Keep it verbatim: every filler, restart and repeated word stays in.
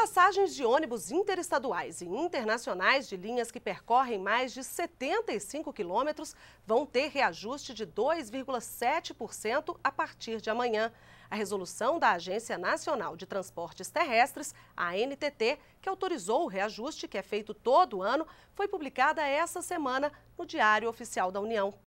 Passagens de ônibus interestaduais e internacionais de linhas que percorrem mais de setenta e cinco quilômetros vão ter reajuste de dois vírgula sete por cento a partir de amanhã. A resolução da Agência Nacional de Transportes Terrestres, a A N T T, que autorizou o reajuste que é feito todo ano, foi publicada essa semana no Diário Oficial da União.